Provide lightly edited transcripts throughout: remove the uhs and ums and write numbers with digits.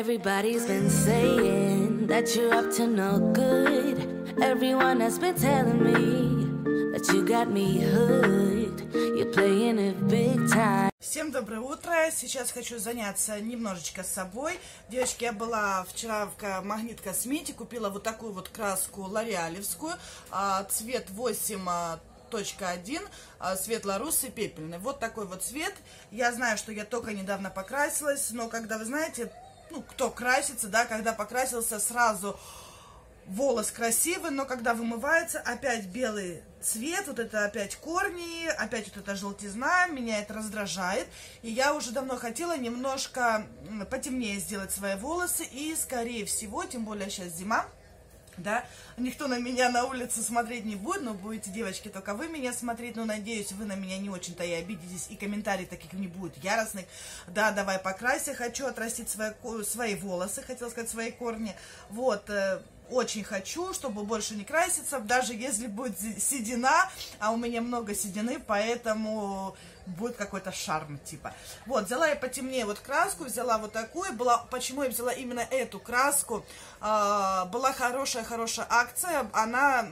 Everybody's been saying that you're up to no good. Everyone has been telling me that you got me hooked. You're playing it big time. Всем доброе утро! Сейчас хочу заняться немножечко собой. Девочки, я была вчера в Магнит Косметик, купила вот такую вот краску лореалевскую, цвет 8.1, светло-русый, пепельный. Вот такой вот цвет. Я знаю, что я только недавно покрасилась, но когда, вы знаете, ну, кто красится, да, когда покрасился, сразу волос красивый, но когда вымывается, опять белый цвет, вот это опять корни, опять вот эта желтизна, меня это раздражает. И я уже давно хотела немножко потемнее сделать свои волосы, и, скорее всего, тем более сейчас зима, да, никто на меня на улице смотреть не будет, но будете, девочки, только вы меня смотреть, но, надеюсь, вы на меня не очень-то и обидитесь, и комментарий таких не будет яростных, да, давай покрасься, хочу отрастить свои волосы, хотела сказать, свои корни, вот, очень хочу, чтобы больше не краситься, даже если будет седина, а у меня много седины, поэтому будет какой-то шарм, типа. Вот, взяла я потемнее вот краску, взяла вот такую, была, почему я взяла именно эту краску, была хорошая-хорошая акция, она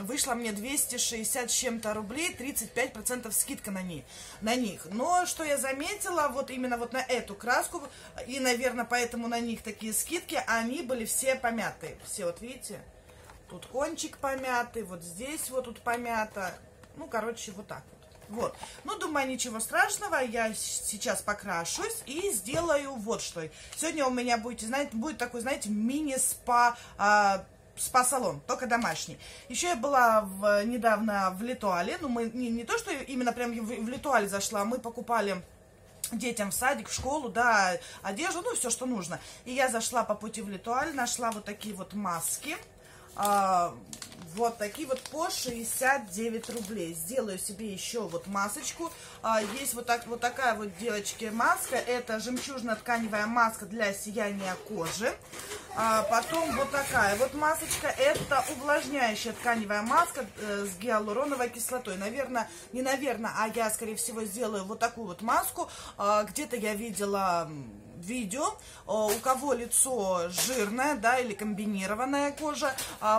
вышла мне 260 с чем-то рублей, 35% скидка на них. Но что я заметила, вот именно вот на эту краску, и, наверное, поэтому на них такие скидки, они были все помятые, все вот видите, тут кончик помятый, вот здесь вот тут помято, ну, короче, вот так вот. Вот, ну, думаю, ничего страшного, я сейчас покрашусь и сделаю вот что. Сегодня у меня, будете знать, будет такой, знаете, мини-спа, спа-салон, только домашний. Еще я была недавно в L'Étuale, ну, мы не то, что именно прям в L'Étuale зашла, мы покупали детям в садик, в школу, да, одежду, ну, все, что нужно. И я зашла по пути в L'Étuale, нашла вот такие вот маски, вот такие вот по 69 рублей. Сделаю себе еще вот масочку. Есть вот такая вот, девочки, маска. Это жемчужно-тканевая маска для сияния кожи. Потом вот такая вот масочка. Это увлажняющая тканевая маска с гиалуроновой кислотой. Наверное, не наверное, а я, скорее всего, сделаю вот такую вот маску. Где-то я видела видео, у кого лицо жирное, да, или комбинированная кожа,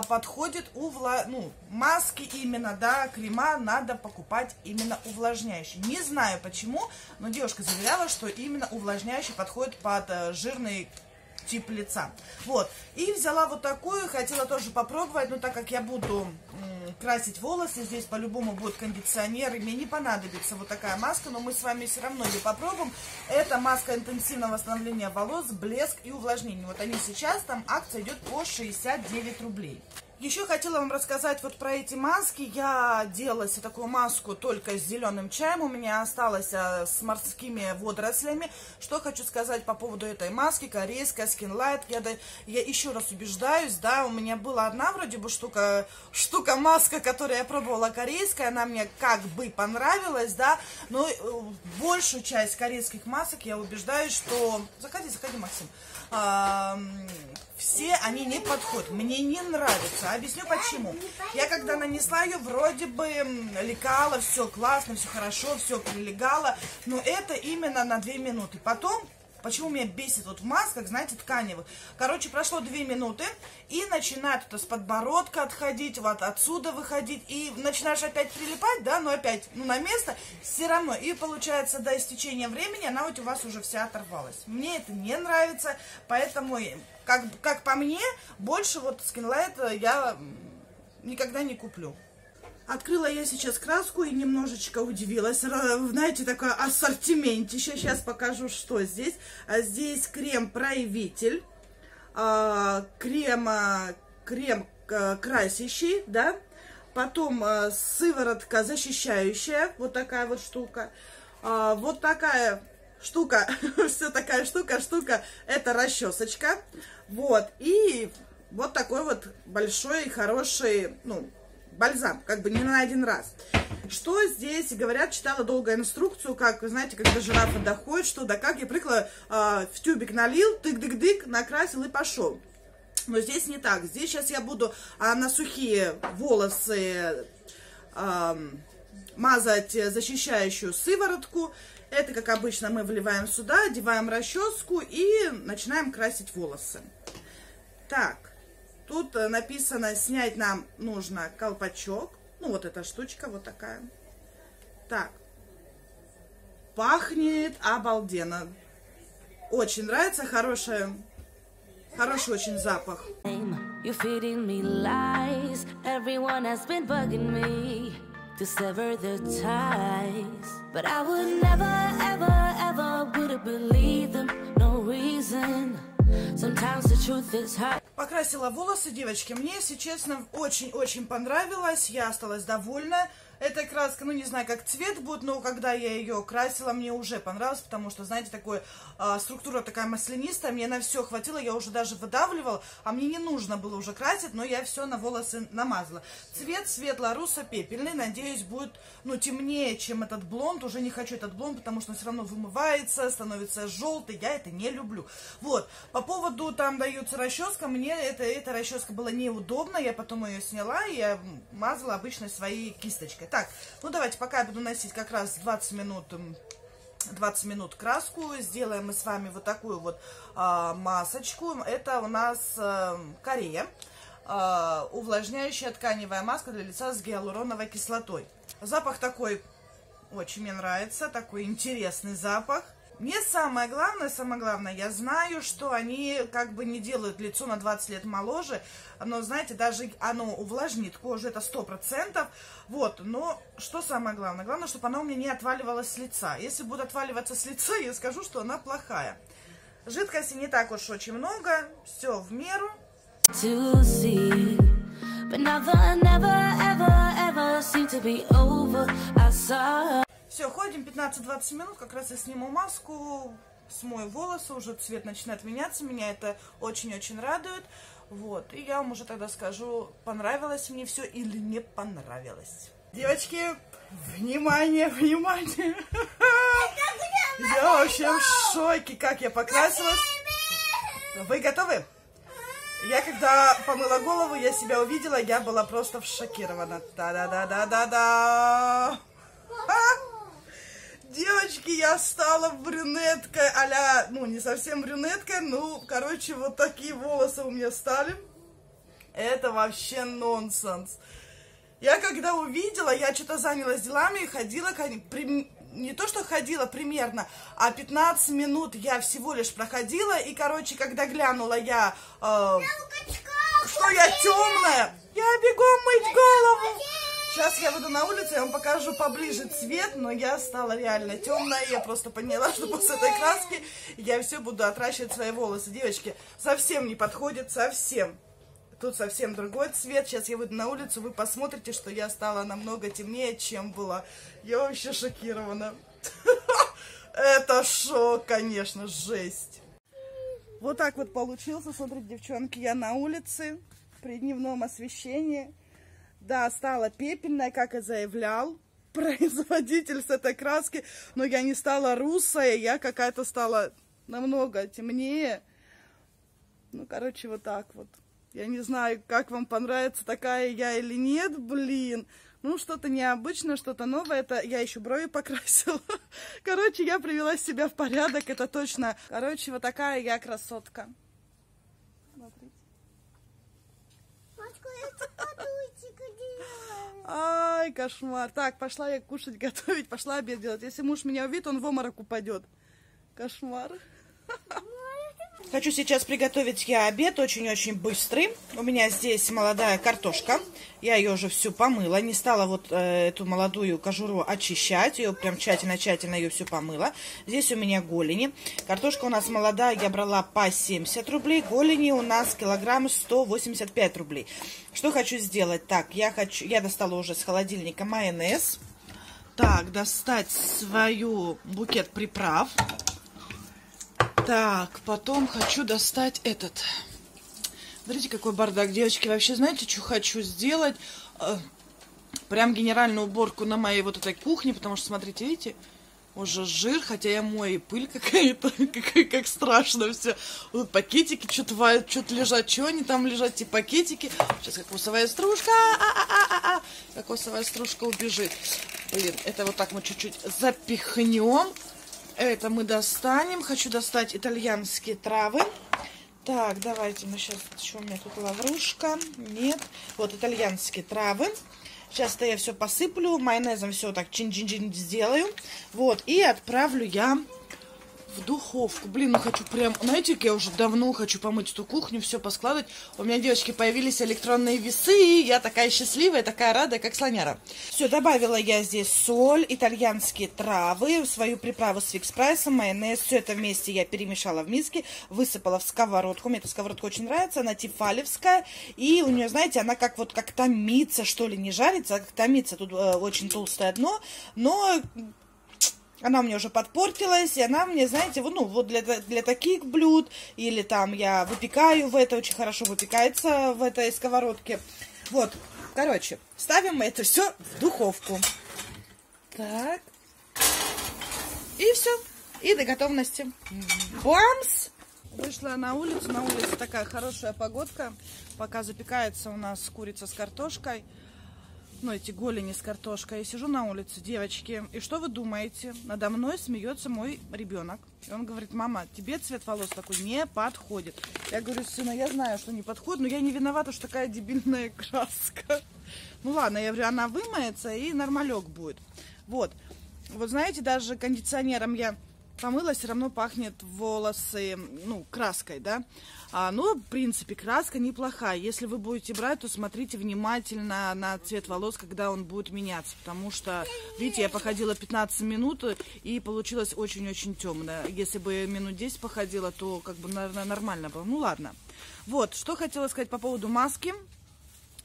подходит ну, маски именно, да, крема надо покупать именно увлажняющий. Не знаю почему, но девушка заверяла, что именно увлажняющий подходит под жирный тип лица. Вот. И взяла вот такую, хотела тоже попробовать, но так как я буду красить волосы, здесь по-любому будет кондиционер, и мне не понадобится вот такая маска, но мы с вами все равно ее попробуем. Это маска интенсивного восстановления волос, блеск и увлажнение. Вот они сейчас, там акция идет по 69 рублей. Еще хотела вам рассказать вот про эти маски. Я делала себе такую маску только с зеленым чаем. У меня осталось с морскими водорослями. Что хочу сказать по поводу этой маски, корейская, Skin Light. Я еще раз убеждаюсь, да, у меня была одна вроде бы штука маска, которую я пробовала корейская. Она мне как бы понравилась, да, но большую часть корейских масок я убеждаюсь, что... Заходи, Максим. Все они не подходят. Мне не нравятся. Объясню почему. Я когда нанесла ее, вроде бы лекала, все классно, все хорошо, все прилегало, но это именно на 2 минуты. Потом, почему меня бесит вот в масках, знаете, тканевых, короче, прошло 2 минуты, и начинает это с подбородка отходить, вот отсюда выходить, и начинаешь опять прилипать, да, но опять, ну, на место, все равно, и получается, до истечения времени она вот у вас уже вся оторвалась. Мне это не нравится, поэтому, как по мне, больше вот Skin Light я никогда не куплю. Открыла я сейчас краску и немножечко удивилась. Знаете, такое ассортиментище. Сейчас покажу, что здесь. Здесь крем-проявитель, крем красящий, да. Потом сыворотка защищающая, вот такая вот штука. Вот такая штука, все такая штука, это расчесочка. Вот, и вот такой вот большой, хороший, ну, бальзам, как бы не на один раз. Что здесь говорят, читала долго инструкцию, как, вы знаете, когда жирафа доходит, что да как, я прикла, в тюбик налил, тык-дык-дык, накрасил и пошел. Но здесь не так. Здесь сейчас я буду на сухие волосы мазать защищающую сыворотку. Это, как обычно, мы вливаем сюда, одеваем расческу и начинаем красить волосы. Так, тут написано, снять нам нужно колпачок. Ну, вот эта штучка вот такая. Так, пахнет обалденно. Очень нравится, хороший очень запах. To sever the ties, but I would never, ever, ever would have believed them. No reason. Sometimes the truth is hard. Покрасила волосы, девочки. Мне, если честно, очень-очень понравилось. Я осталась довольна. Эта краска, ну не знаю, как цвет будет, но когда я ее красила, мне уже понравилось, потому что, знаете, такой, структура такая маслянистая, мне на все хватило, я уже даже выдавливала, а мне не нужно было уже красить, но я все на волосы намазала. Цвет светло-руссо-пепельный, надеюсь, будет, ну, темнее, чем этот блонд, уже не хочу этот блонд, потому что он все равно вымывается, становится желтый, я это не люблю. Вот, по поводу, там дается расческа, мне эта расческа была неудобна, я потом ее сняла, и я мазала обычно своей кисточкой. Так, ну давайте, пока я буду носить как раз 20 минут краску, сделаем мы с вами вот такую вот масочку. Это у нас Корея, увлажняющая тканевая маска для лица с гиалуроновой кислотой. Запах такой очень мне нравится, такой интересный запах. Мне самое главное, я знаю, что они как бы не делают лицо на 20 лет моложе, но, знаете, даже оно увлажнит кожу, это 100%, вот, но что самое главное? Главное, чтобы она у меня не отваливалась с лица. Если будет отваливаться с лица, я скажу, что она плохая. Жидкости не так уж очень много, все в меру. Все, ходим 15-20 минут, как раз я сниму маску, смою волосы, уже цвет начинает меняться, меня это очень-очень радует. Вот, и я вам уже тогда скажу, понравилось мне все или не понравилось. Девочки, внимание, внимание! Я вообще в шоке, как я покрасилась. Вы готовы? Я когда помыла голову, я себя увидела, я была просто шокирована. Та-да-да-да-да-да! Девочки, я стала брюнеткой, а-ля, ну, не совсем брюнеткой, ну, короче, вот такие волосы у меня стали. Это вообще нонсенс. Я когда увидела, я что-то занялась делами, ходила, не то что ходила примерно, а 15 минут я всего лишь проходила, и, короче, когда глянула я, что я темная, я бегом мыть голову. Сейчас я выйду на улицу, я вам покажу поближе цвет, но я стала реально темная, я просто поняла, что после этой краски я все буду отращивать свои волосы. Девочки, совсем не подходит, совсем. Тут совсем другой цвет. Сейчас я выйду на улицу, вы посмотрите, что я стала намного темнее, чем была. Я вообще шокирована. Это шок, конечно, жесть. Вот так вот получился, смотрите, девчонки, я на улице при дневном освещении. Да, стала пепельная, как и заявлял производитель с этой краски, но я не стала русая, я какая-то стала намного темнее. Ну, короче, вот так вот. Я не знаю, как вам понравится такая я или нет, блин. Ну, что-то необычное, что-то новое. Это я еще брови покрасила. Короче, я привела себя в порядок, это точно. Короче, вот такая я красотка. Смотрите. Ай, кошмар. Так, пошла я кушать, готовить, пошла обед делать. Если муж меня увидит, он в обморок упадет. Кошмар. Хочу сейчас приготовить я обед, очень-очень быстрый. У меня здесь молодая картошка. Я ее уже всю помыла. Не стала вот эту молодую кожуру очищать. Ее прям тщательно-тщательно ее всю помыла. Здесь у меня голени. Картошка у нас молодая, я брала по 70 рублей. Голени у нас килограмм 185 рублей. Что хочу сделать? Так, я достала уже с холодильника майонез. Так, достать свою букет приправ. Так, потом хочу достать этот. Смотрите, какой бардак, девочки. Вообще, знаете, что хочу сделать? Прям генеральную уборку на моей вот этой кухне, потому что, смотрите, видите, уже жир, хотя я мою, и пыль какая-то, как страшно все. Вот пакетики что-то лежат, что они там лежат, те пакетики. Сейчас кокосовая стружка, кокосовая стружка убежит. Блин, это вот так мы чуть-чуть запихнем. Это мы достанем. Хочу достать итальянские травы. Так, давайте мы сейчас... Что у меня тут, лаврушка? Нет. Вот итальянские травы. Сейчас-то я все посыплю. Майонезом все так чин-чин-чин сделаю. Вот, и отправлю я в духовку. Блин, ну хочу прям... Знаете, я уже давно хочу помыть эту кухню, все поскладывать. У меня, девочки, появились электронные весы, и я такая счастливая, такая рада, как слоняра. Все, добавила я здесь соль, итальянские травы, свою приправу с фикс-прайсом, майонез. Все это вместе я перемешала в миске, высыпала в сковородку. Мне эта сковородка очень нравится, она тифалевская. И у нее, знаете, она как вот как томится, что ли, не жарится, а как томится. Тут очень толстое дно, но... Она мне уже подпортилась, и она мне, знаете, ну, вот для таких блюд, или там я выпекаю в это, очень хорошо выпекается в этой сковородке. Вот, короче, ставим это все в духовку. Так. И все. И до готовности. Бамс! Вышла на улице такая хорошая погодка. Пока запекается у нас курица с картошкой. Ну, эти голени с картошкой. Я сижу на улице, девочки. И что вы думаете? Надо мной смеется мой ребенок. И он говорит: мама, тебе цвет волос такой не подходит. Я говорю: сына, я знаю, что не подходит, но я не виновата, что такая дебильная краска. Ну ладно, я говорю, она вымоется и нормалек будет. Вот. Вот знаете, даже кондиционером я помыла, все равно пахнет волосы, ну, краской, да. Но, в принципе, краска неплохая. Если вы будете брать, то смотрите внимательно на цвет волос, когда он будет меняться. Потому что, видите, я походила 15 минут, и получилось очень-очень темно. Если бы минут 10 походила, то, как бы, наверное, нормально было. Ну, ладно. Вот, что хотела сказать по поводу маски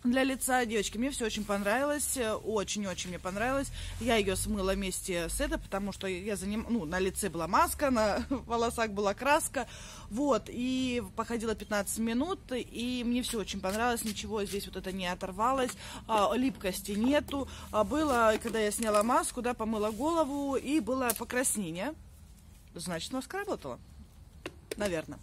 для лица. Девочки, мне все очень понравилось, очень-очень мне понравилось. Я ее смыла вместе с этой, потому что я ну, на лице была маска, на волосах была краска. Вот, и походила 15 минут, и мне все очень понравилось, ничего здесь вот это не оторвалось, липкости нету. Было, когда я сняла маску, да, помыла голову, и было покраснение. Значит, маска работала, наверное.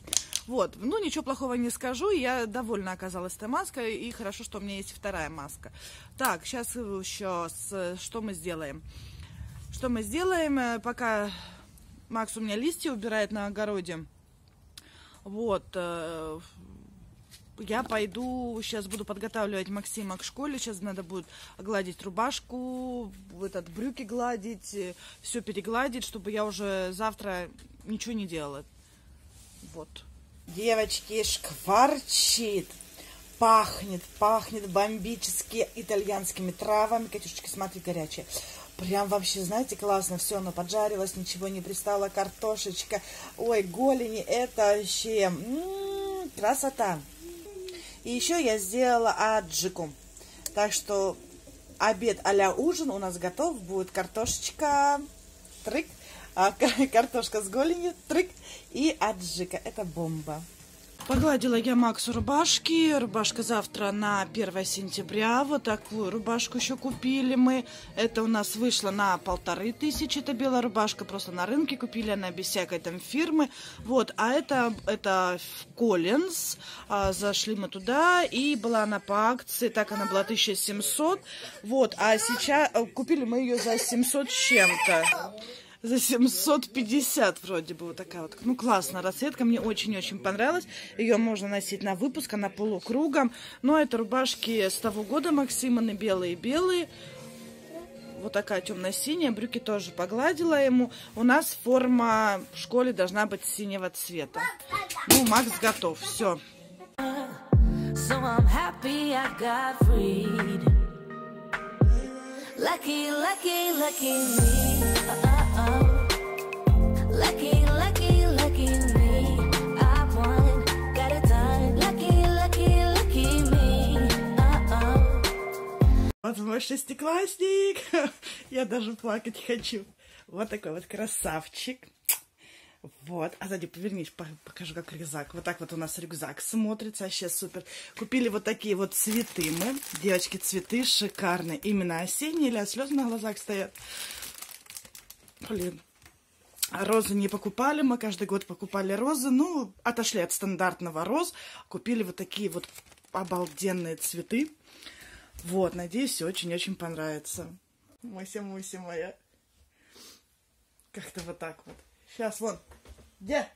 Вот, ну ничего плохого не скажу, я довольна оказалась этой маской, и хорошо, что у меня есть вторая маска. Так, сейчас еще, что мы сделаем? Что мы сделаем, пока Макс у меня листья убирает на огороде, вот, я пойду, сейчас буду подготавливать Максима к школе, сейчас надо будет гладить рубашку, брюки гладить, все перегладить, чтобы я уже завтра ничего не делала, вот. Девочки, шкварчит, пахнет бомбически итальянскими травами. Катюшечки, смотри, горячие. Прям вообще, знаете, классно. Все, оно поджарилось, ничего не пристало, картошечка. Ой, голени, это вообще красота. И еще я сделала аджику. Так что обед а-ля ужин у нас готов. будет картошечка, трык. Картошка с голенью, трык, и аджика. Это бомба. Погладила я Максу рубашки. Рубашка завтра на 1 сентября. Вот такую рубашку еще купили мы. Это у нас вышло на 1500. Это белая рубашка. Просто на рынке купили. Она без всякой там фирмы. Вот. А это в Коллинз. Зашли мы туда. И была она по акции. Так она была 1700. Вот. А сейчас купили мы ее за 700 с чем-то. За 750 вроде бы, вот такая вот. Ну, классная расцветка, мне очень-очень понравилась. Ее можно носить на выпуск, она полукругом. Но это рубашки с того года Максима, на белые-белые. Вот такая темно-синяя, брюки тоже погладила ему. У нас форма в школе должна быть синего цвета. Ну, Макс готов, все. Вот мой шестиклассник. Я даже плакать хочу. Вот такой вот красавчик. Вот. А сзади повернись, покажу, как рюкзак. Вот так вот у нас рюкзак смотрится. Вообще супер. Купили вот такие вот цветы мы. Девочки, цветы шикарные. Именно осенние, или слезы на глазах стоят. Блин. Розы не покупали, мы каждый год покупали розы. Ну, отошли от стандартного роз. Купили вот такие вот обалденные цветы. Вот, надеюсь, очень-очень понравится. Мося-муся моя. Как-то вот так вот. Сейчас, вон. Где?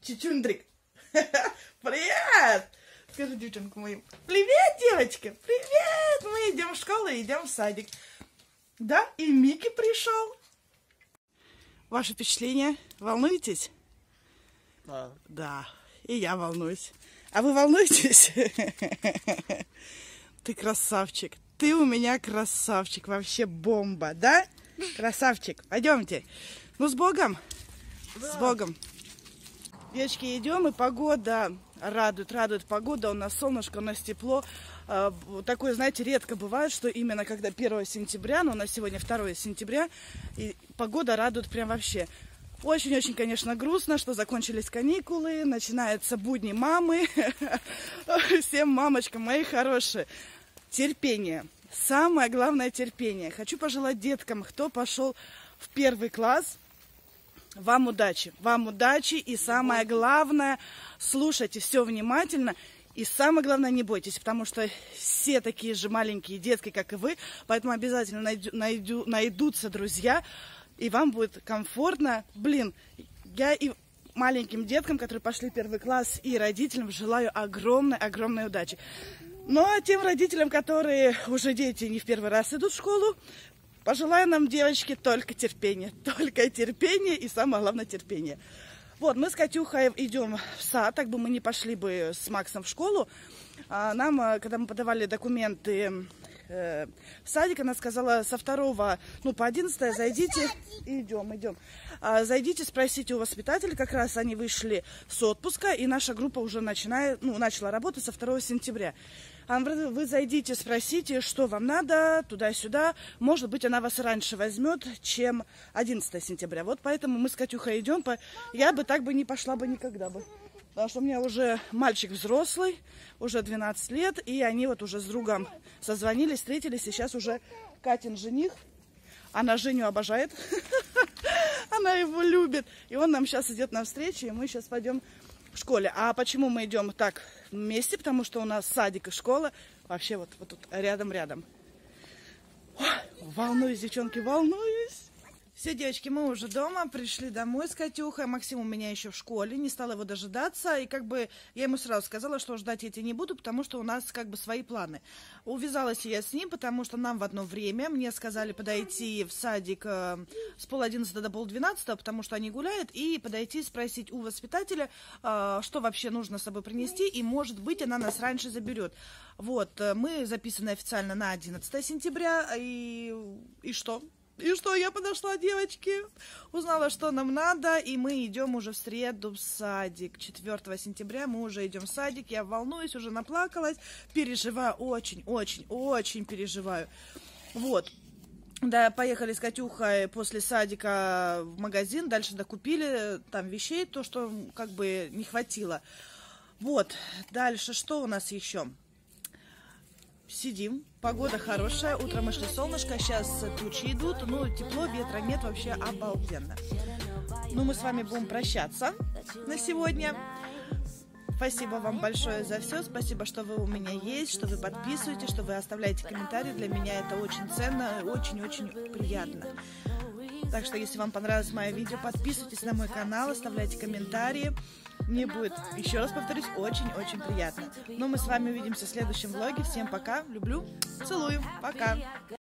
Чичундрик. Привет! Скажи девчонку мою. Привет, девочка! Привет! Мы идем в школу и идем в садик. Да, и Микки пришел. Ваши впечатления? Волнуетесь? Да. Да. И я волнуюсь. А вы волнуетесь? Ты красавчик. Ты у меня красавчик. Вообще бомба, да? Красавчик. Пойдемте. Ну, с Богом. Да. С Богом. Девочки, идем, и погода радует, радует погода. У нас солнышко, у нас тепло. Такое, знаете, редко бывает, что именно когда 1 сентября, но у нас сегодня 2 сентября, и погода радует прям вообще. Очень-очень, конечно, грустно, что закончились каникулы, начинаются будни мамы. Всем мамочкам, мои хорошие, терпение. Самое главное терпение. Хочу пожелать деткам, кто пошел в 1 класс, вам удачи. Вам удачи, и самое главное, слушайте все внимательно. И самое главное, не бойтесь, потому что все такие же маленькие детки, как и вы, поэтому обязательно найдутся друзья, и вам будет комфортно. Блин, я и маленьким деткам, которые пошли в 1 класс, и родителям желаю огромной-огромной удачи. Ну, а тем родителям, которые уже дети не в 1 раз идут в школу, пожелаю нам, девочки, только терпения и самое главное терпение. Вот, мы с Катюхой идем в сад, так бы мы не пошли бы с Максом в школу. Нам, когда мы подавали документы в садик, она сказала, со 2 ну, по 11 зайдите, идем. Зайдите, спросите у воспитателя, как раз они вышли с отпуска, и наша группа уже начала работать со 2 сентября. Вы зайдите, спросите, что вам надо, туда-сюда. Может быть, она вас раньше возьмет, чем 11 сентября. Вот поэтому мы с Катюхой идем. Я бы так бы не пошла бы никогда бы. Потому что у меня уже мальчик взрослый, уже 12 лет. И они вот уже с другом созвонились, встретились. И сейчас уже Катин жених. Она Женю обожает. Она его любит. И он нам сейчас идет навстречу, и мы сейчас пойдем в школе. А почему мы идем так вместе? Потому что у нас садик и школа вообще вот тут рядом. Ой, волнуюсь, девчонки, волнуюсь. Все, девочки, мы уже дома, пришли домой с Катюхой. Максим у меня еще в школе, не стала его дожидаться. И как бы я ему сразу сказала, что ждать я тебя не буду, потому что у нас как бы свои планы. Увязалась я с ним, потому что нам в одно время, мне сказали подойти в садик с 10:30 до 10:30, потому что они гуляют, и подойти спросить у воспитателя, что вообще нужно с собой принести, и может быть она нас раньше заберет. Вот, мы записаны официально на 11 сентября, и что? И что, я подошла, девочки, узнала, что нам надо, и мы идем уже в среду в садик. 4 сентября мы уже идем в садик, я волнуюсь, уже наплакалась, переживаю, очень-очень-очень переживаю. Вот. Да, поехали с Катюхой после садика в магазин, дальше докупили там вещей, то, что как бы не хватило. Вот. Дальше что у нас еще? Сидим, погода хорошая, утром вышло солнышко, сейчас тучи идут, ну, тепло, ветра нет, вообще обалденно. Ну, мы с вами будем прощаться на сегодня. Спасибо вам большое за все, спасибо, что вы у меня есть, что вы подписываете, что вы оставляете комментарии, для меня это очень ценно, очень-очень приятно. Так что, если вам понравилось мое видео, подписывайтесь на мой канал, оставляйте комментарии. Мне будет, еще раз повторюсь, очень-очень приятно. Но мы с вами увидимся в следующем влоге. Всем пока, люблю, целую, пока.